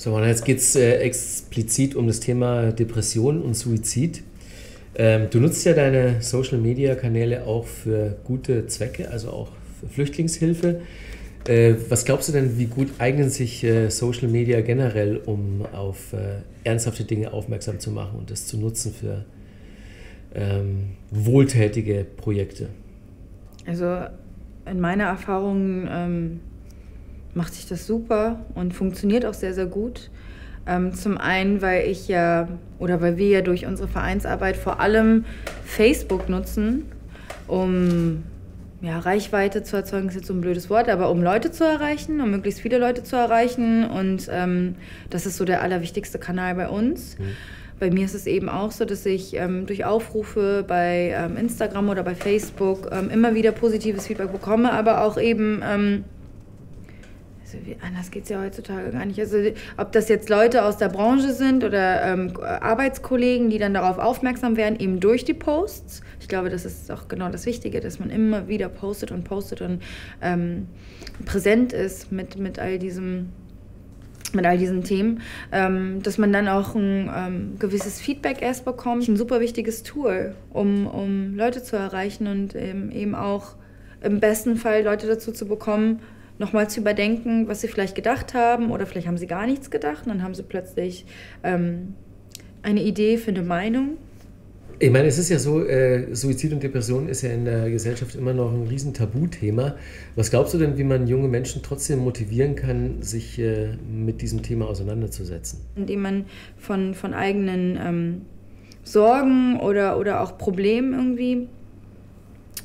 So, und jetzt geht es explizit um das Thema Depression und Suizid. Du nutzt ja deine Social-Media-Kanäle auch für gute Zwecke, also auch für Flüchtlingshilfe. Was glaubst du denn, wie gut eignen sich Social Media generell, um auf ernsthafte Dinge aufmerksam zu machen und das zu nutzen für wohltätige Projekte? Also in meiner Erfahrung macht sich das super und funktioniert auch sehr, sehr gut. Zum einen, weil ich ja oder weil wir ja durch unsere Vereinsarbeit vor allem Facebook nutzen, um Reichweite zu erzeugen, ist jetzt so ein blödes Wort, aber um Leute zu erreichen, um möglichst viele Leute zu erreichen. Und das ist so der allerwichtigste Kanal bei uns. Mhm. Bei mir ist es eben auch so, dass ich durch Aufrufe bei Instagram oder bei Facebook immer wieder positives Feedback bekomme, aber auch eben, also anders geht es ja heutzutage gar nicht. Also ob das jetzt Leute aus der Branche sind oder Arbeitskollegen, die dann darauf aufmerksam werden, eben durch die Posts. Ich glaube, das ist auch genau das Wichtige, dass man immer wieder postet und präsent ist mit all diesen Themen, dass man dann auch ein gewisses Feedback erst bekommt. Ein super wichtiges Tool, um Leute zu erreichen und eben auch im besten Fall Leute dazu zu bekommen, nochmal zu überdenken, was sie vielleicht gedacht haben oder vielleicht haben sie gar nichts gedacht und dann haben sie plötzlich eine Idee für eine Meinung. Ich meine, es ist ja so, Suizid und Depression ist ja in der Gesellschaft immer noch ein riesen Tabuthema. Was glaubst du denn, wie man junge Menschen trotzdem motivieren kann, sich mit diesem Thema auseinanderzusetzen? Indem man von eigenen Sorgen oder auch Problemen irgendwie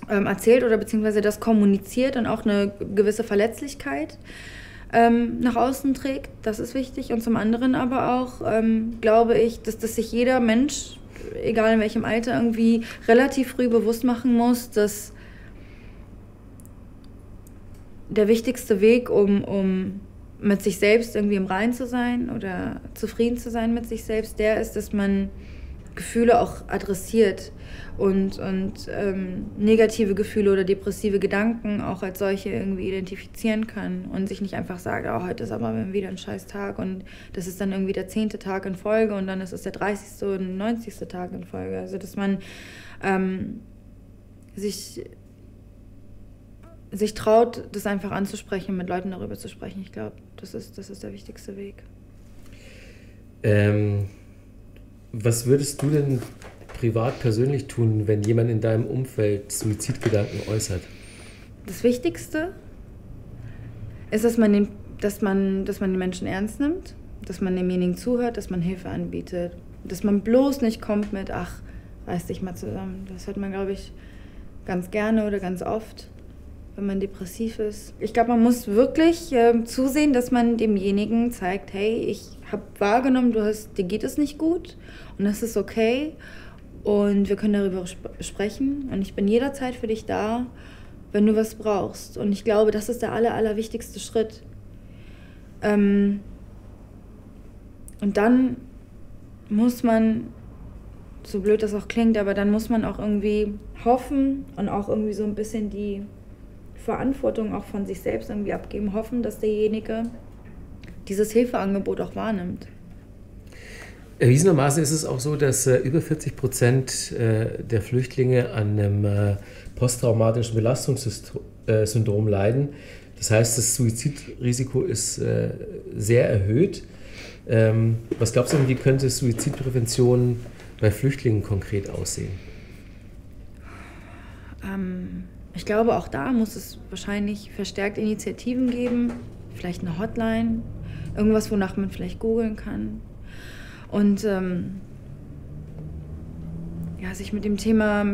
erzählt oder beziehungsweise das kommuniziert und auch eine gewisse Verletzlichkeit nach außen trägt. Das ist wichtig. Und zum anderen aber auch, glaube ich, dass sich jeder Mensch, egal in welchem Alter, irgendwie relativ früh bewusst machen muss, dass der wichtigste Weg, um mit sich selbst irgendwie im Reinen zu sein oder zufrieden zu sein mit sich selbst, der ist, dass man Gefühle auch adressiert und negative Gefühle oder depressive Gedanken auch als solche irgendwie identifizieren kann und sich nicht einfach sagt, oh, heute ist aber wieder ein scheiß Tag und das ist dann irgendwie der 10. Tag in Folge und dann ist es der 30. und 90. Tag in Folge. Also dass man sich traut, das einfach anzusprechen, mit Leuten darüber zu sprechen. Ich glaube, das ist der wichtigste Weg. Was würdest du denn privat persönlich tun, wenn jemand in deinem Umfeld Suizidgedanken äußert? Das Wichtigste ist, dass man den Menschen ernst nimmt, dass man demjenigen zuhört, dass man Hilfe anbietet, dass man bloß nicht kommt mit, ach, reiß dich mal zusammen. Das hört man, glaube ich, ganz gerne oder ganz oft, wenn man depressiv ist. Ich glaube, man muss wirklich zusehen, dass man demjenigen zeigt, hey, ich habe wahrgenommen, dir geht es nicht gut und das ist okay und wir können darüber sprechen und ich bin jederzeit für dich da, wenn du was brauchst. Und ich glaube, das ist der allerwichtigste Schritt. Und dann muss man, so blöd das auch klingt, aber dann muss man auch irgendwie hoffen und auch irgendwie so ein bisschen die Verantwortung auch von sich selbst irgendwie abgeben, hoffen, dass derjenige dieses Hilfeangebot auch wahrnimmt. Erwiesenermaßen ist es auch so, dass über 40% der Flüchtlinge an einem posttraumatischen Belastungssyndrom leiden. Das heißt, das Suizidrisiko ist sehr erhöht. Was glaubst du denn, wie könnte Suizidprävention bei Flüchtlingen konkret aussehen? Ich glaube, auch da muss es wahrscheinlich verstärkt Initiativen geben, vielleicht eine Hotline, irgendwas, wonach man vielleicht googeln kann. Und sich mit dem Thema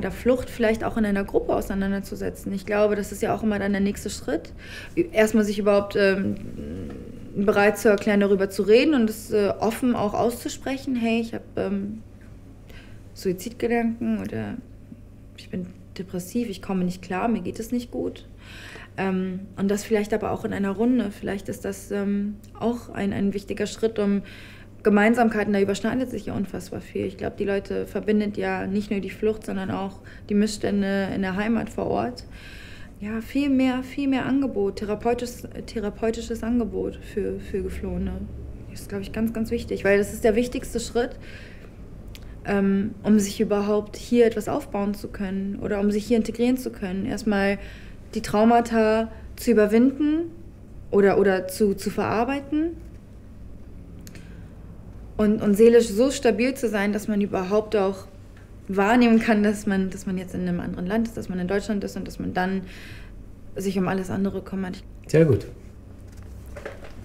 der Flucht vielleicht auch in einer Gruppe auseinanderzusetzen. Ich glaube, das ist ja auch immer dann der nächste Schritt. Erstmal sich überhaupt bereit zu erklären, darüber zu reden und es offen auch auszusprechen. Hey, ich habe Suizidgedanken oder ich bin depressiv, ich komme nicht klar, mir geht es nicht gut. Und das vielleicht aber auch in einer Runde. Vielleicht ist das auch ein wichtiger Schritt, um Gemeinsamkeiten, da überschneidet sich ja unfassbar viel. Ich glaube, die Leute verbindet ja nicht nur die Flucht, sondern auch die Missstände in der Heimat vor Ort. Ja, viel mehr Angebot, therapeutisches Angebot für Geflohene. Das ist, glaube ich, ganz, ganz wichtig, weil das ist der wichtigste Schritt, um sich überhaupt hier etwas aufbauen zu können oder um sich hier integrieren zu können. Erstmal die Traumata zu überwinden oder zu verarbeiten und seelisch so stabil zu sein, dass man überhaupt auch wahrnehmen kann, dass man jetzt in einem anderen Land ist, dass man in Deutschland ist und dass man dann sich um alles andere kümmert. Sehr gut.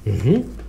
Mhm.